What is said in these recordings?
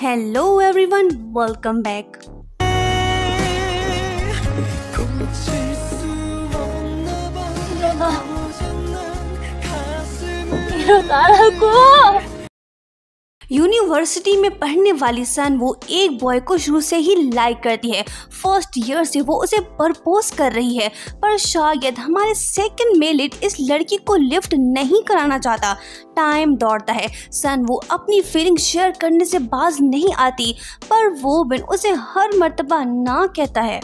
Hello everyone, welcome back. University में पढ़ने वाली सन वो एक बॉय को शुरू से ही लाइक करती है। फर्स्ट ईयर से वो उसे प्रपोज कर रही है, पर शायद हमारे सेकंड मेलिट इस लड़की को लिफ्ट नहीं कराना चाहता। टाइम दौड़ता है, सन वो अपनी फीलिंग शेयर करने से बाज नहीं आती, पर वो बिन उसे हर मर्तबा ना कहता है।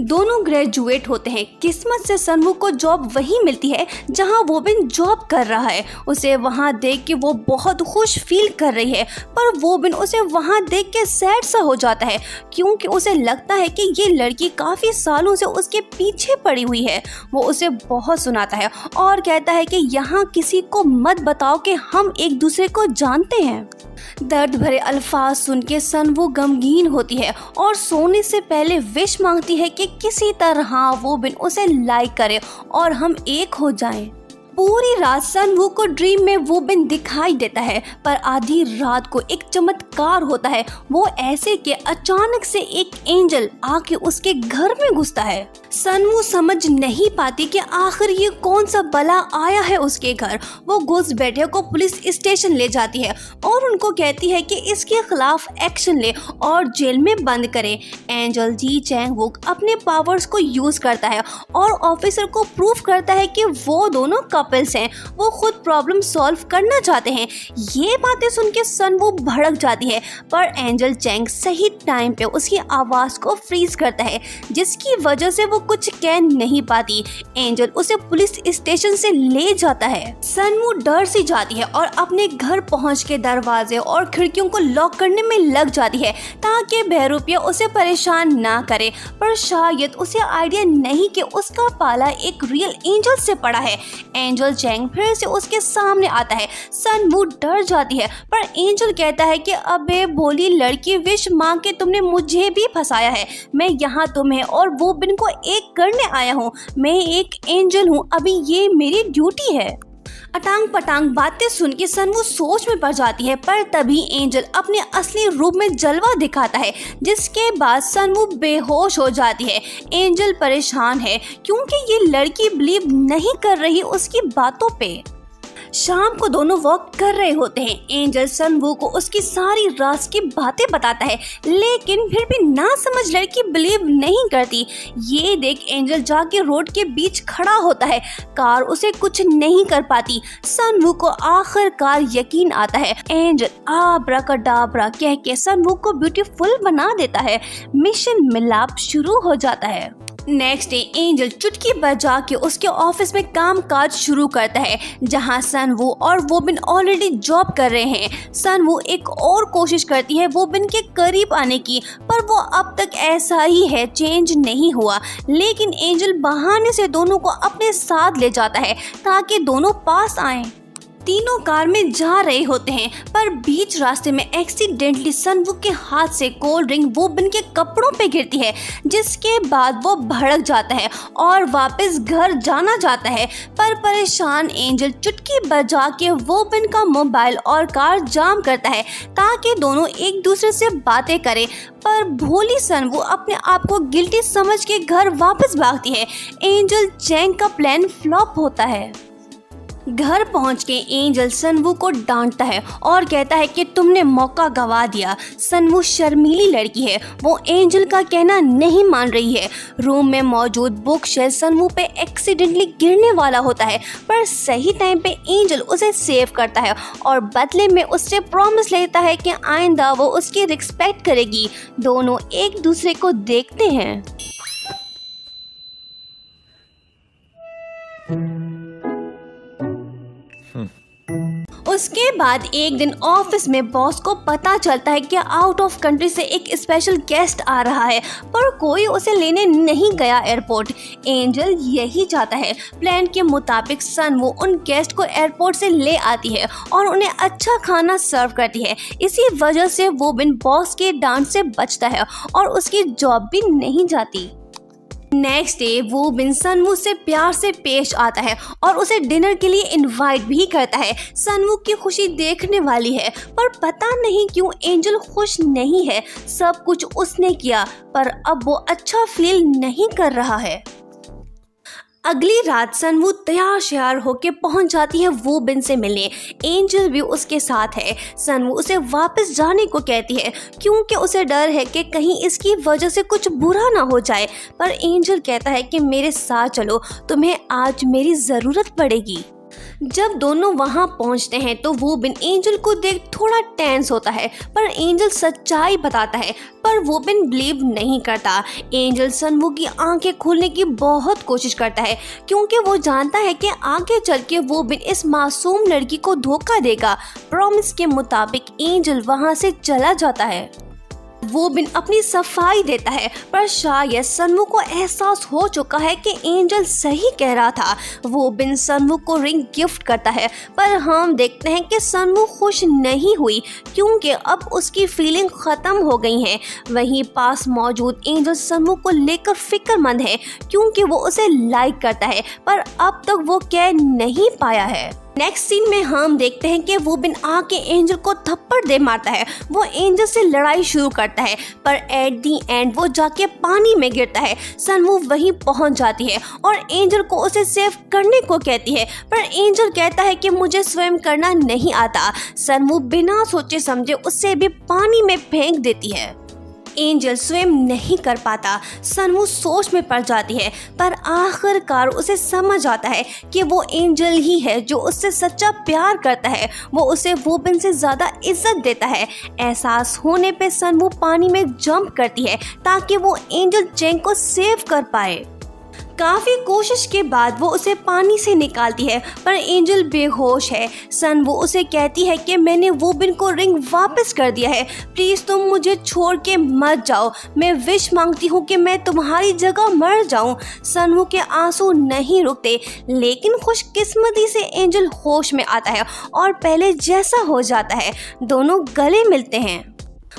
दोनों ग्रेजुएट होते हैं। किस्मत से सनवूक को जॉब वहीं मिलती है जहां वो बिन जॉब कर रहा है। उसे वहां देख के वो बहुत खुश फील कर रही है, पर वो बिन उसे वहां देख के सैड सा हो जाता है, क्योंकि उसे लगता है कि ये लड़की काफ़ी सालों से उसके पीछे पड़ी हुई है। वो उसे बहुत सुनाता है और कहता है कि यहाँ किसी को मत बताओ कि हम एक दूसरे को जानते हैं। दर्द भरे अल्फाज सुन के सनवूक गमगीन होती है और सोने से पहले विश मांगती है कि किसी तरह वो बिन उसे लाइक करे और हम एक हो जाएं। पूरी रात सनवूक को ड्रीम में वो बिन दिखाई देता है, पर आधी रात को एक चमत्कार होता है। वो ऐसे कि अचानक से एक एंजल आके उसके घर में घुसता है। सनवूक समझ नहीं पाती कि आखिर ये कौन सा बला आया है उसके घर। वो घुस बैठे को पुलिस स्टेशन ले जाती है और उनको कहती है कि इसके खिलाफ एक्शन ले और जेल में बंद करें। एंजल जी चैंग वुक अपने पावर्स को यूज करता है और ऑफिसर को प्रूफ करता है कि वो दोनों कपल्स हैं। वो खुद प्रॉब्लम सॉल्व करना चाहते हैं। ये बातें सुनकर सनवूक भड़क जाती है, पर एंजल चैंग सही टाइम पे उसकी आवाज़ को फ्रीज करता है, जिसकी वजह से वो कुछ कह नहीं पाती। एंजल उसे पुलिस स्टेशन से ले जाता है। सनवूक डर सी जाती है और अपने घर पहुंच के दरवाजे और खिड़कियों को लॉक करने में लग जाती है ताकि बहरूपिया उसे परेशान ना करे, पर शायद उसे आइडिया नहीं कि उसका पाला एक रियल एंजल से पड़ा है। एंजल चैंग फिर से उसके सामने आता है। सनवूक डर जाती है, पर एंजल कहता है कि अबे बोली लड़की, विश मांग के तुमने मुझे भी फंसाया है। मैं यहाँ तुम्हें और वो बिन को एक करने आया हूँ। मैं एक एंजल हूँ, अभी ये मेरी ड्यूटी है। अटांग पटांग बातें सुन के सनवूक सोच में पड़ जाती है, पर तभी एंजल अपने असली रूप में जलवा दिखाता है, जिसके बाद सनवूक बेहोश हो जाती है। एंजल परेशान है क्योंकि ये लड़की बिलीव नहीं कर रही उसकी बातों पे। शाम को दोनों वॉक कर रहे होते हैं। एंजल सनवूक को उसकी सारी राज की बातें बताता है, लेकिन फिर भी ना समझ लड़की बिलीव नहीं करती। ये देख एंजल जाके रोड के बीच खड़ा होता है। कार उसे कुछ नहीं कर पाती। सनवूक को आखिरकार यकीन आता है। एंजल आब्राकडाब्रा कह के सनवूक को ब्यूटीफुल बना देता है। मिशन मिलाप शुरू हो जाता है। नेक्स्ट डे एंजल चुटकी बजा के उसके ऑफिस में कामकाज शुरू करता है, जहां सनवूक और वोबिन ऑलरेडी जॉब कर रहे हैं। सनवूक एक और कोशिश करती है वोबिन के करीब आने की, पर वो अब तक ऐसा ही है, चेंज नहीं हुआ। लेकिन एंजल बहाने से दोनों को अपने साथ ले जाता है ताकि दोनों पास आएं। तीनों कार में जा रहे होते हैं, पर बीच रास्ते में एक्सीडेंटली सनवूक के हाथ से कोल्ड ड्रिंक वोबिन के कपड़ों पे गिरती है, जिसके बाद वो भड़क जाता है और वापस घर जाना चाहता है। पर परेशान एंजल चुटकी बजा के वोबिन का मोबाइल और कार जाम करता है ताकि दोनों एक दूसरे से बातें करें, पर भोली सनवूक अपने आप को गिल्टी समझ के घर वापस भागती है। एंजल चैंग का प्लान फ्लॉप होता है। घर पहुंच के एंजल सनवूक को डांटता है और कहता है कि तुमने मौका गवा दिया। सनवूक शर्मीली लड़की है, वो एंजल का कहना नहीं मान रही है। रूम में मौजूद बुक शेल्फ सनवूक पे एक्सीडेंटली गिरने वाला होता है, पर सही टाइम पे एंजल उसे सेव करता है और बदले में उससे प्रॉमिस लेता है कि आइंदा वो उसकी रिस्पेक्ट करेगी। दोनों एक दूसरे को देखते हैं। उसके बाद एक दिन ऑफिस में बॉस को पता चलता है कि आउट ऑफ कंट्री से एक स्पेशल गेस्ट आ रहा है, पर कोई उसे लेने नहीं गया एयरपोर्ट। एंजल यही चाहता है। प्लान के मुताबिक सनवूक उन गेस्ट को एयरपोर्ट से ले आती है और उन्हें अच्छा खाना सर्व करती है। इसी वजह से वो बिन बॉस के डांट से बचता है और उसकी जॉब भी नहीं जाती। नेक्स्ट डे वो बिन सनवूक से प्यार से पेश आता है और उसे डिनर के लिए इनवाइट भी करता है। सनवूक की खुशी देखने वाली है पर पता नहीं क्यों एंजल खुश नहीं है। सब कुछ उसने किया पर अब वो अच्छा फील नहीं कर रहा है। अगली रात सनवूक तैयार श्यार होके पहुंच जाती है वो बिन से मिलने। एंजल भी उसके साथ है। सनवूक उसे वापस जाने को कहती है क्योंकि उसे डर है कि कहीं इसकी वजह से कुछ बुरा ना हो जाए, पर एंजल कहता है कि मेरे साथ चलो, तुम्हें आज मेरी ज़रूरत पड़ेगी। जब दोनों वहां पहुंचते हैं तो वो बिन एंजल को देख थोड़ा टेंस होता है पर एंजल सच्चाई बताता है पर वो बिन बिलीव नहीं करता। एंजल सनवूक की आंखें खोलने की बहुत कोशिश करता है क्योंकि वो जानता है कि आगे चल के वो बिन इस मासूम लड़की को धोखा देगा। प्रॉमिस के मुताबिक एंजल वहां से चला जाता है। वो बिन अपनी सफाई देता है पर शायद सनवूक को एहसास हो चुका है कि एंजल सही कह रहा था। वो बिन सनवूक को रिंग गिफ्ट करता है पर हम देखते हैं कि सनवूक खुश नहीं हुई क्योंकि अब उसकी फीलिंग ख़त्म हो गई है। वहीं पास मौजूद एंजल सनवूक को लेकर फिक्रमंद है क्योंकि वो उसे लाइक करता है पर अब तक वो कह नहीं पाया है। नेक्स्ट सीन में हम देखते हैं कि वो बिन आके एंजल को थप्पड़ दे मारता है। वो एंजल से लड़ाई शुरू करता है पर एट दी एंड वो जाके पानी में गिरता है। सनवूक वहीं पहुंच जाती है और एंजल को उसे सेव करने को कहती है पर एंजल कहता है कि मुझे स्वयं करना नहीं आता। सनवूक बिना सोचे समझे उससे भी पानी में फेंक देती है। एंजल स्वयं नहीं कर पाता। सनवूक सोच में पड़ जाती है पर आखिरकार उसे समझ आता है कि वो एंजल ही है जो उससे सच्चा प्यार करता है। वो उसे वो बिन से ज़्यादा इज्जत देता है। एहसास होने पे सनवूक पानी में जंप करती है ताकि वो एंजल चैंग को सेव कर पाए। काफ़ी कोशिश के बाद वो उसे पानी से निकालती है पर एंजल बेहोश है। सनवूक उसे कहती है कि मैंने वो बिन को रिंग वापस कर दिया है, प्लीज़ तुम मुझे छोड़ के मत जाओ, मैं विश मांगती हूँ कि मैं तुम्हारी जगह मर जाऊँ। सनवूक के आंसू नहीं रुकते लेकिन खुशकिस्मती से एंजल होश में आता है और पहले जैसा हो जाता है। दोनों गले मिलते हैं।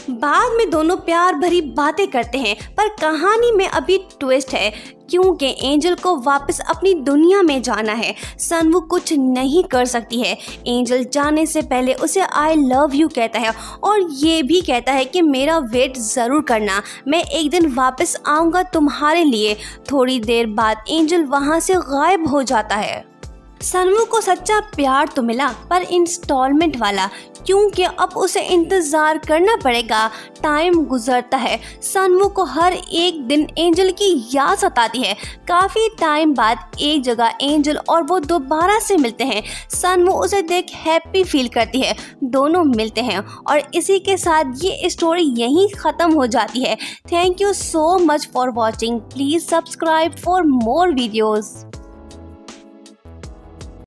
बाद में दोनों प्यार भरी बातें करते हैं पर कहानी में अभी ट्विस्ट है क्योंकि एंजल को वापस अपनी दुनिया में जाना है। सनवूक कुछ नहीं कर सकती है। एंजल जाने से पहले उसे आई लव यू कहता है और ये भी कहता है कि मेरा वेट ज़रूर करना, मैं एक दिन वापस आऊँगा तुम्हारे लिए। थोड़ी देर बाद एंजल वहाँ से गायब हो जाता है। सनवूक को सच्चा प्यार तो मिला पर इंस्टॉलमेंट वाला, क्योंकि अब उसे इंतज़ार करना पड़ेगा। टाइम गुजरता है। सनवूक को हर एक दिन एंजल की याद सताती है। काफ़ी टाइम बाद एक जगह एंजल और वो दोबारा से मिलते हैं। सनवूक उसे देख हैप्पी फील करती है। दोनों मिलते हैं और इसी के साथ ये स्टोरी यहीं ख़त्म हो जाती है। Thank you so much for watching. Please subscribe for more videos.